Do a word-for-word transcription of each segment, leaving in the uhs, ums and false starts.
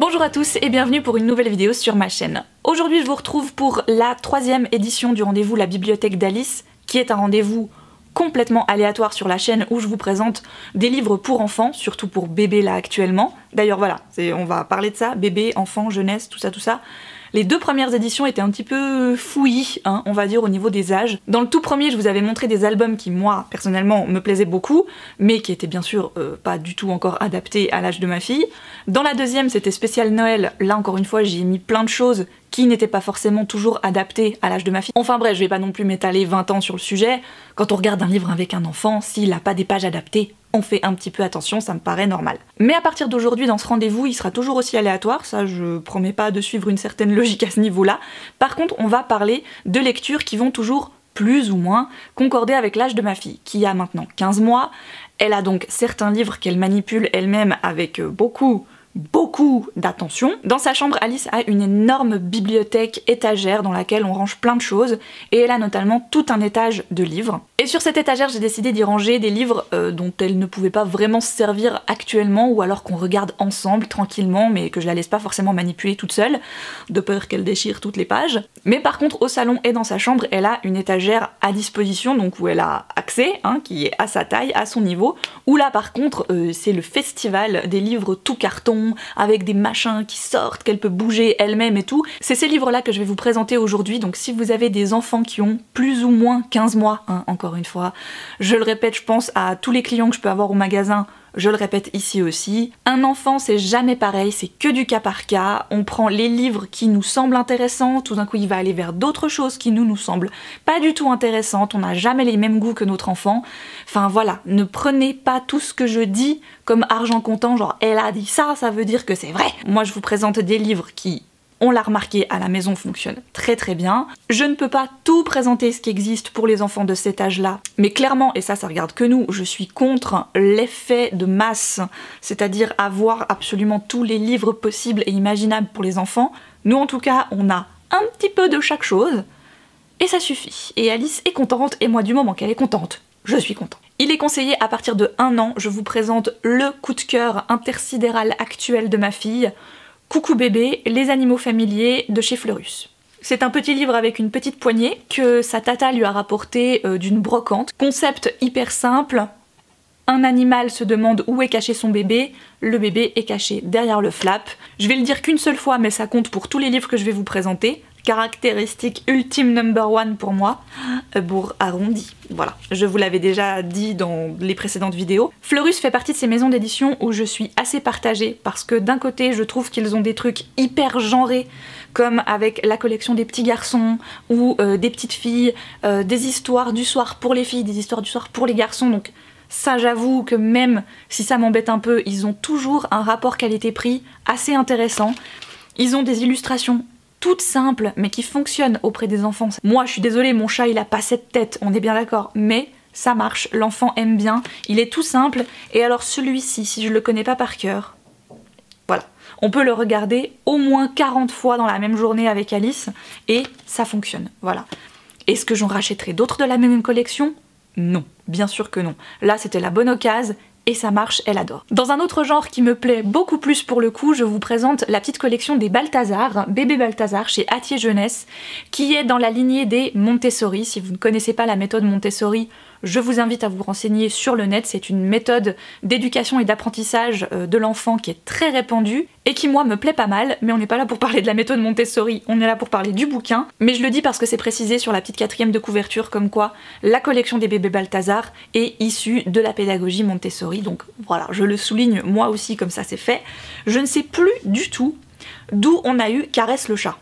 Bonjour à tous et bienvenue pour une nouvelle vidéo sur ma chaîne. Aujourd'hui je vous retrouve pour la troisième édition du rendez-vous La Bibliothèque d'Alice, qui est un rendez-vous complètement aléatoire sur la chaîne où je vous présente des livres pour enfants, surtout pour bébé là actuellement. D'ailleurs voilà, on va parler de ça, bébé, enfant, jeunesse, tout ça, tout ça. Les deux premières éditions étaient un petit peu fouillis, hein, on va dire, au niveau des âges. Dans le tout premier, je vous avais montré des albums qui, moi, personnellement, me plaisaient beaucoup, mais qui étaient bien sûr euh, pas du tout encore adaptés à l'âge de ma fille. Dans la deuxième, c'était spécial Noël. Là, encore une fois, j'y ai mis plein de choses qui n'étaient pas forcément toujours adaptées à l'âge de ma fille. Enfin bref, je vais pas non plus m'étaler vingt ans sur le sujet. Quand on regarde un livre avec un enfant, s'il n'a pas des pages adaptées, on fait un petit peu attention, ça me paraît normal. Mais à partir d'aujourd'hui, dans ce rendez-vous, il sera toujours aussi aléatoire, ça je promets pas de suivre une certaine logique à ce niveau-là. Par contre, on va parler de lectures qui vont toujours plus ou moins concorder avec l'âge de ma fille, qui a maintenant quinze mois. Elle a donc certains livres qu'elle manipule elle-même avec beaucoup... beaucoup d'attention. Dans sa chambre, Alice a une énorme bibliothèque étagère dans laquelle on range plein de choses, et elle a notamment tout un étage de livres. Et sur cette étagère, j'ai décidé d'y ranger des livres euh, dont elle ne pouvait pas vraiment se servir actuellement, ou alors qu'on regarde ensemble tranquillement, mais que je la laisse pas forcément manipuler toute seule, de peur qu'elle déchire toutes les pages. Mais par contre, au salon et dans sa chambre, elle a une étagère à disposition, donc où elle a accès, hein, qui est à sa taille, à son niveau, où là par contre, euh, c'est le festival des livres tout carton, avec des machins qui sortent, qu'elle peut bouger elle-même et tout. C'est ces livres-là que je vais vous présenter aujourd'hui, donc si vous avez des enfants qui ont plus ou moins quinze mois, hein, encore une fois, je le répète, je pense à tous les clients que je peux avoir au magasin, je le répète ici aussi. Un enfant, c'est jamais pareil, c'est que du cas par cas. On prend les livres qui nous semblent intéressants, tout d'un coup il va aller vers d'autres choses qui nous, nous semblent pas du tout intéressantes, on n'a jamais les mêmes goûts que notre enfant. Enfin voilà, ne prenez pas tout ce que je dis comme argent comptant, genre elle a dit ça, ça veut dire que c'est vrai. Moi je vous présente des livres qui... on l'a remarqué, à la maison fonctionne très très bien. Je ne peux pas tout présenter ce qui existe pour les enfants de cet âge-là, mais clairement, et ça, ça regarde que nous, je suis contre l'effet de masse, c'est-à-dire avoir absolument tous les livres possibles et imaginables pour les enfants. Nous, en tout cas, on a un petit peu de chaque chose, et ça suffit. Et Alice est contente, et moi, du moment qu'elle est contente, je suis contente. Il est conseillé à partir de un an, je vous présente le coup de cœur intersidéral actuel de ma fille, Coucou bébé, les animaux familiers de chez Fleurus. C'est un petit livre avec une petite poignée que sa tata lui a rapporté euh, d'une brocante. Concept hyper simple, un animal se demande où est caché son bébé, le bébé est caché derrière le flap. Je vais le dire qu'une seule fois, mais ça compte pour tous les livres que je vais vous présenter. Caractéristique ultime number one pour moi, bourg arrondi. Voilà, je vous l'avais déjà dit dans les précédentes vidéos. Fleurus fait partie de ces maisons d'édition où je suis assez partagée parce que d'un côté je trouve qu'ils ont des trucs hyper genrés comme avec la collection des petits garçons ou euh, des petites filles, euh, des histoires du soir pour les filles, des histoires du soir pour les garçons, donc ça j'avoue que même si ça m'embête un peu, ils ont toujours un rapport qualité-prix assez intéressant. Ils ont des illustrations toutes simples, mais qui fonctionnent auprès des enfants. Moi, je suis désolée, mon chat, il a pas cette tête, on est bien d'accord, mais ça marche, l'enfant aime bien, il est tout simple, et alors celui-ci, si je le connais pas par cœur, voilà. On peut le regarder au moins quarante fois dans la même journée avec Alice, et ça fonctionne, voilà. Est-ce que j'en rachèterai d'autres de la même collection? Non, bien sûr que non. Là, c'était la bonne occasion, et ça marche, elle adore. Dans un autre genre qui me plaît beaucoup plus pour le coup, je vous présente la petite collection des Balthazar, Bébé Balthazar chez Hatier Jeunesse, qui est dans la lignée des Montessori. Si vous ne connaissez pas la méthode Montessori, je vous invite à vous renseigner sur le net. C'est une méthode d'éducation et d'apprentissage de l'enfant qui est très répandue et qui, moi, me plaît pas mal, mais on n'est pas là pour parler de la méthode Montessori, on est là pour parler du bouquin. Mais je le dis parce que c'est précisé sur la petite quatrième de couverture comme quoi la collection des bébés Balthazar est issue de la pédagogie Montessori, donc voilà, je le souligne moi aussi comme ça c'est fait. Je ne sais plus du tout d'où on a eu Caresse le chat.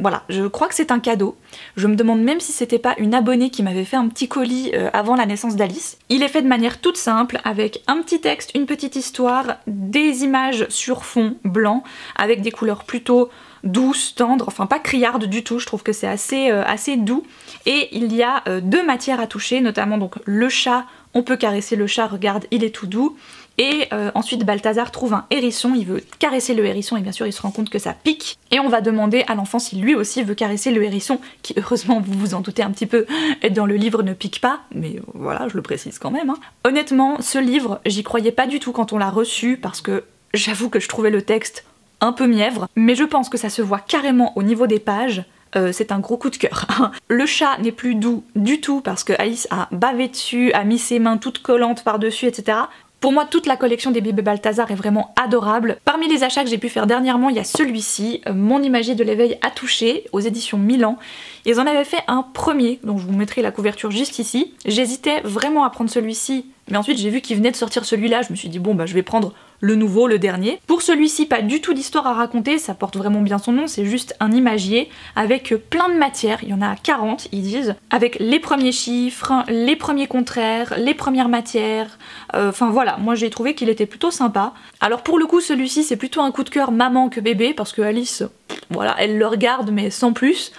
Voilà, je crois que c'est un cadeau. Je me demande même si c'était pas une abonnée qui m'avait fait un petit colis avant la naissance d'Alice. Il est fait de manière toute simple, avec un petit texte, une petite histoire, des images sur fond blanc, avec des couleurs plutôt douces, tendres, enfin pas criardes du tout, je trouve que c'est assez, euh, assez doux. Et il y a euh, deux matières à toucher, notamment donc le chat, on peut caresser le chat, regarde, il est tout doux. Et euh, ensuite Balthazar trouve un hérisson, il veut caresser le hérisson et bien sûr il se rend compte que ça pique. Et on va demander à l'enfant si lui aussi veut caresser le hérisson, qui heureusement vous vous en doutez un petit peu, dans le livre ne pique pas, mais voilà je le précise quand même. Hein. Honnêtement ce livre j'y croyais pas du tout quand on l'a reçu parce que j'avoue que je trouvais le texte un peu mièvre, mais je pense que ça se voit carrément au niveau des pages. Euh, c'est un gros coup de cœur. Le chat n'est plus doux du tout parce que Alice a bavé dessus, a mis ses mains toutes collantes par-dessus, et cetera. Pour moi, toute la collection des bébés Balthazar est vraiment adorable. Parmi les achats que j'ai pu faire dernièrement, il y a celui-ci, Mon imagier de l'éveil à toucher, aux éditions Milan. Ils en avaient fait un premier, donc je vous mettrai la couverture juste ici. J'hésitais vraiment à prendre celui-ci, mais ensuite j'ai vu qu'il venait de sortir celui-là, je me suis dit bon bah je vais prendre le nouveau, le dernier. Pour celui-ci, pas du tout d'histoire à raconter, ça porte vraiment bien son nom, c'est juste un imagier avec plein de matières, il y en a quarante, ils disent, avec les premiers chiffres, les premiers contraires, les premières matières, enfin euh, voilà, moi j'ai trouvé qu'il était plutôt sympa. Alors pour le coup, celui-ci c'est plutôt un coup de cœur maman que bébé, parce que Alice, voilà, elle le regarde mais sans plus.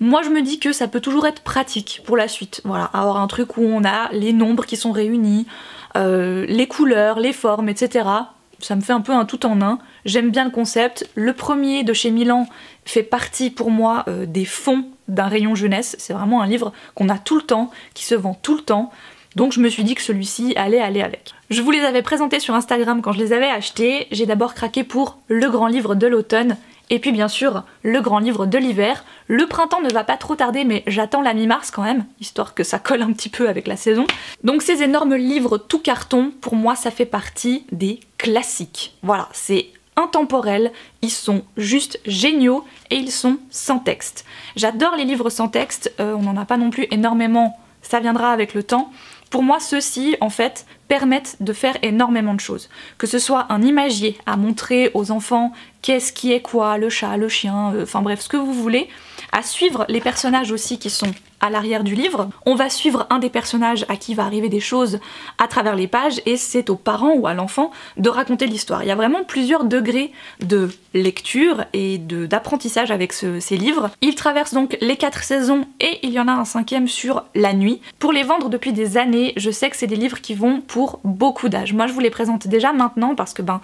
Moi je me dis que ça peut toujours être pratique pour la suite, voilà, avoir un truc où on a les nombres qui sont réunis, euh, les couleurs, les formes, et cetera. Ça me fait un peu un tout en un, j'aime bien le concept. Le premier de chez Milan fait partie pour moi euh, des fonds d'un rayon jeunesse, c'est vraiment un livre qu'on a tout le temps, qui se vend tout le temps. Donc je me suis dit que celui-ci allait aller avec. Je vous les avais présentés sur Instagram quand je les avais achetés, j'ai d'abord craqué pour Le grand livre de l'automne, et puis bien sûr, le grand livre de l'hiver. Le printemps ne va pas trop tarder, mais j'attends la mi-mars quand même, histoire que ça colle un petit peu avec la saison. Donc ces énormes livres tout carton, pour moi ça fait partie des classiques. Voilà, c'est intemporel, ils sont juste géniaux et ils sont sans texte. J'adore les livres sans texte, euh, on n'en a pas non plus énormément, ça viendra avec le temps. Pour moi, ceux-ci, en fait, permettent de faire énormément de choses. Que ce soit un imagier à montrer aux enfants qu'est-ce qui est quoi, le chat, le chien, enfin euh, bref, ce que vous voulez, à suivre les personnages aussi qui sont à l'arrière du livre. On va suivre un des personnages à qui va arriver des choses à travers les pages et c'est aux parents ou à l'enfant de raconter l'histoire. Il y a vraiment plusieurs degrés de lecture et d'apprentissage avec ce, ces livres. Ils traversent donc les quatre saisons et il y en a un cinquième sur la nuit. Pour les vendre depuis des années, je sais que c'est des livres qui vont pour beaucoup d'âge. Moi je vous les présente déjà maintenant parce que ben,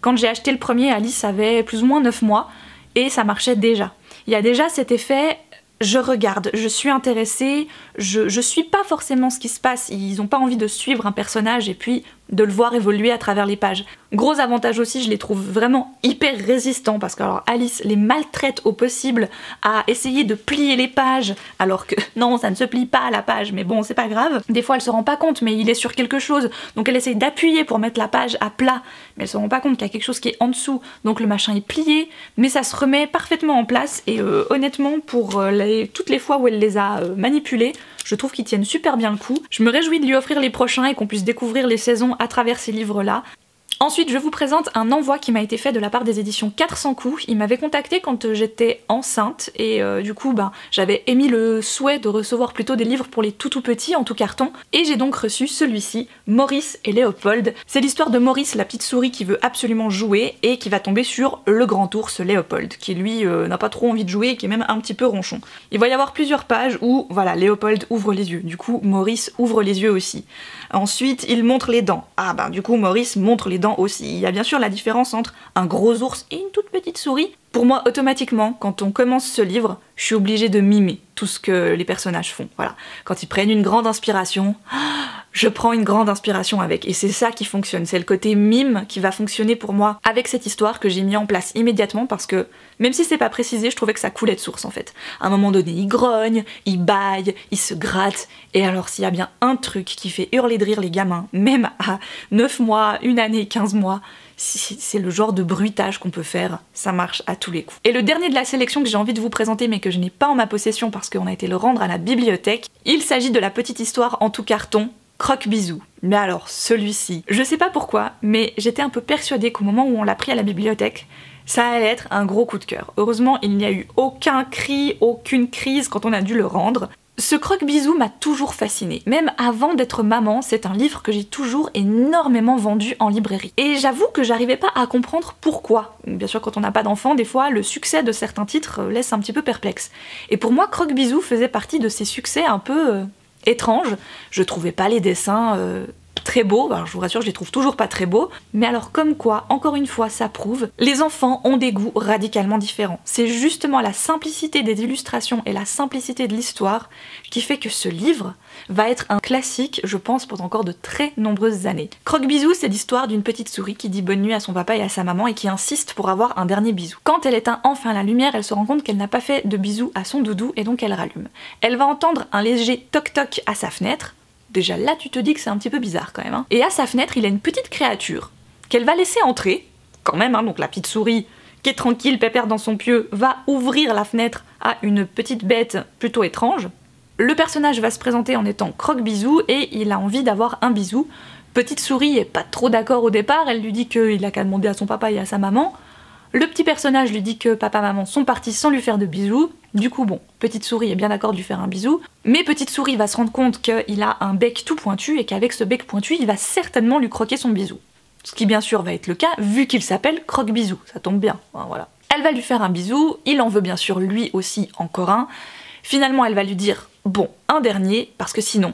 quand j'ai acheté le premier, Alice avait plus ou moins neuf mois et ça marchait déjà. Il y a déjà cet effet... je regarde, je suis intéressée, je, je suis pas forcément ce qui se passe, ils ont pas envie de suivre un personnage et puis de le voir évoluer à travers les pages. Gros avantage aussi, je les trouve vraiment hyper résistants parce que alors, Alice les maltraite au possible à essayer de plier les pages alors que non, ça ne se plie pas à la page, mais bon, c'est pas grave. Des fois, elle se rend pas compte, mais il est sur quelque chose, donc elle essaye d'appuyer pour mettre la page à plat, mais elle se rend pas compte qu'il y a quelque chose qui est en dessous, donc le machin est plié, mais ça se remet parfaitement en place et euh, honnêtement, pour euh, les, toutes les fois où elle les a euh, manipulés, je trouve qu'ils tiennent super bien le coup. Je me réjouis de lui offrir les prochains et qu'on puisse découvrir les saisons à travers ces livres-là. Ensuite, je vous présente un envoi qui m'a été fait de la part des éditions quatre cents coups. Ils m'avaient contactée quand j'étais enceinte et euh, du coup, bah, j'avais émis le souhait de recevoir plutôt des livres pour les tout tout petits en tout carton et j'ai donc reçu celui-ci, Maurice et Léopold. C'est l'histoire de Maurice, la petite souris qui veut absolument jouer et qui va tomber sur le grand ours Léopold, qui lui euh, n'a pas trop envie de jouer et qui est même un petit peu ronchon. Il va y avoir plusieurs pages où, voilà, Léopold ouvre les yeux. Du coup, Maurice ouvre les yeux aussi. Ensuite, il montre les dents. Ah bah du coup, Maurice montre les dents aussi. Il y a bien sûr la différence entre un gros ours et une toute petite souris. Pour moi, automatiquement, quand on commence ce livre, je suis obligée de mimer tout ce que les personnages font. Voilà. Quand ils prennent une grande inspiration, je prends une grande inspiration avec. Et c'est ça qui fonctionne. C'est le côté mime qui va fonctionner pour moi avec cette histoire que j'ai mis en place immédiatement parce que, même si c'est pas précisé, je trouvais que ça coulait de source en fait. À un moment donné, il grogne, il bâille, il se gratte. Et alors, s'il y a bien un truc qui fait hurler de rire les gamins, même à neuf mois, une année, quinze mois, c'est le genre de bruitage qu'on peut faire, ça marche à tous les coups. Et le dernier de la sélection que j'ai envie de vous présenter mais que je n'ai pas en ma possession parce qu'on a été le rendre à la bibliothèque, il s'agit de la petite histoire en tout carton, Croque-Bisous. Mais alors celui-ci, je sais pas pourquoi, mais j'étais un peu persuadée qu'au moment où on l'a pris à la bibliothèque, ça allait être un gros coup de cœur. Heureusement, il n'y a eu aucun cri, aucune crise quand on a dû le rendre. Ce Croque-Bisous m'a toujours fascinée. Même avant d'être maman, c'est un livre que j'ai toujours énormément vendu en librairie. Et j'avoue que j'arrivais pas à comprendre pourquoi. Bien sûr, quand on n'a pas d'enfant, des fois, le succès de certains titres laisse un petit peu perplexe. Et pour moi, Croque-Bisous faisait partie de ces succès un peu euh, étranges. Je trouvais pas les dessins... Euh... très beaux. Alors je vous rassure, je les trouve toujours pas très beaux. Mais alors comme quoi, encore une fois, ça prouve, les enfants ont des goûts radicalement différents. C'est justement la simplicité des illustrations et la simplicité de l'histoire qui fait que ce livre va être un classique, je pense, pour encore de très nombreuses années. Croque-Bisous, c'est l'histoire d'une petite souris qui dit bonne nuit à son papa et à sa maman et qui insiste pour avoir un dernier bisou. Quand elle éteint enfin la lumière, elle se rend compte qu'elle n'a pas fait de bisous à son doudou et donc elle rallume. Elle va entendre un léger toc-toc à sa fenêtre. Déjà là, tu te dis que c'est un petit peu bizarre quand même, hein. Et à sa fenêtre, il y a une petite créature qu'elle va laisser entrer, quand même, hein, donc la petite souris qui est tranquille, pépère dans son pieu, va ouvrir la fenêtre à une petite bête plutôt étrange. Le personnage va se présenter en étant Croque-Bisous et il a envie d'avoir un bisou. Petite souris est pas trop d'accord au départ, elle lui dit qu'il a qu'à demander à son papa et à sa maman. Le petit personnage lui dit que papa et maman sont partis sans lui faire de bisous. Du coup bon, petite souris est bien d'accord de lui faire un bisou, mais petite souris va se rendre compte qu'il a un bec tout pointu et qu'avec ce bec pointu, il va certainement lui croquer son bisou. Ce qui bien sûr va être le cas vu qu'il s'appelle Croque-Bisous, ça tombe bien, hein, voilà. Elle va lui faire un bisou, il en veut bien sûr lui aussi encore un. Finalement, elle va lui dire « Bon, un dernier, parce que sinon,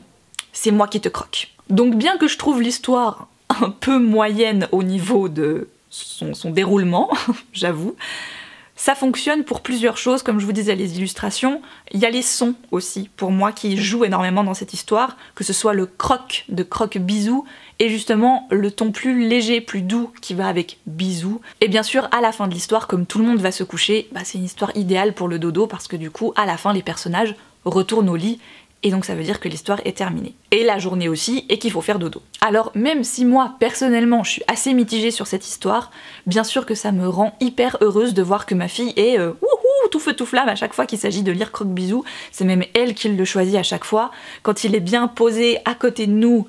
c'est moi qui te croque ». Donc bien que je trouve l'histoire un peu moyenne au niveau de son, son déroulement, j'avoue, ça fonctionne pour plusieurs choses, comme je vous disais, les illustrations. Il y a les sons aussi, pour moi, qui jouent énormément dans cette histoire, que ce soit le croc de Croque-Bisous, et justement le ton plus léger, plus doux, qui va avec bisous. Et bien sûr, à la fin de l'histoire, comme tout le monde va se coucher, bah, c'est une histoire idéale pour le dodo, parce que du coup, à la fin, les personnages retournent au lit, et donc ça veut dire que l'histoire est terminée. Et la journée aussi, et qu'il faut faire dodo. Alors même si moi, personnellement, je suis assez mitigée sur cette histoire, bien sûr que ça me rend hyper heureuse de voir que ma fille est euh, wouhou, tout feu tout flamme à chaque fois qu'il s'agit de lire Croque-Bisous. C'est même elle qui le choisit à chaque fois. Quand il est bien posé à côté de nous,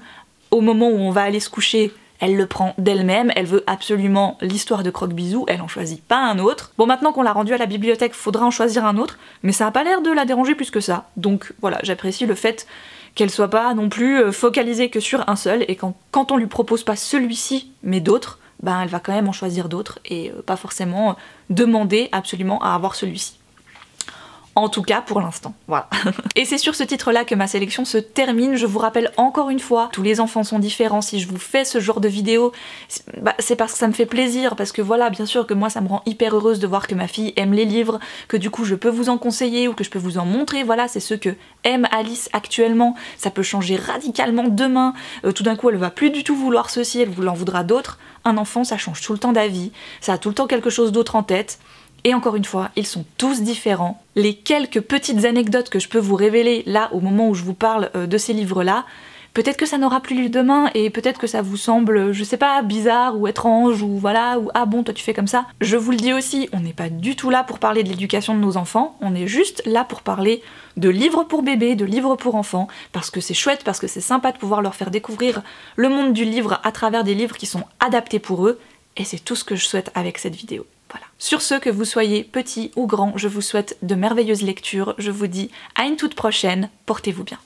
au moment où on va aller se coucher, elle le prend d'elle-même, elle veut absolument l'histoire de Croque-Bisous, elle en choisit pas un autre. Bon, maintenant qu'on l'a rendue à la bibliothèque, faudra en choisir un autre, mais ça n'a pas l'air de la déranger plus que ça. Donc voilà, j'apprécie le fait qu'elle soit pas non plus focalisée que sur un seul, et quand, quand on lui propose pas celui-ci, mais d'autres, ben elle va quand même en choisir d'autres, et pas forcément demander absolument à avoir celui-ci. En tout cas pour l'instant, voilà. Et c'est sur ce titre-là que ma sélection se termine. Je vous rappelle encore une fois, tous les enfants sont différents. Si je vous fais ce genre de vidéo, bah, c'est parce que ça me fait plaisir, parce que voilà, bien sûr que moi ça me rend hyper heureuse de voir que ma fille aime les livres, que du coup je peux vous en conseiller ou que je peux vous en montrer. Voilà, c'est ce que aime Alice actuellement. Ça peut changer radicalement demain. Euh, tout d'un coup elle va plus du tout vouloir ceci, elle vous en voudra d'autres. Un enfant, ça change tout le temps d'avis, ça a tout le temps quelque chose d'autre en tête. Et encore une fois, ils sont tous différents. Les quelques petites anecdotes que je peux vous révéler là, au moment où je vous parle de ces livres-là, peut-être que ça n'aura plus lieu demain et peut-être que ça vous semble, je sais pas, bizarre ou étrange ou voilà, ou ah bon, toi tu fais comme ça. Je vous le dis aussi, on n'est pas du tout là pour parler de l'éducation de nos enfants, on est juste là pour parler de livres pour bébés, de livres pour enfants, parce que c'est chouette, parce que c'est sympa de pouvoir leur faire découvrir le monde du livre à travers des livres qui sont adaptés pour eux, et c'est tout ce que je souhaite avec cette vidéo. Voilà. Sur ce, que vous soyez petit ou grand, je vous souhaite de merveilleuses lectures. Je vous dis à une toute prochaine. Portez-vous bien.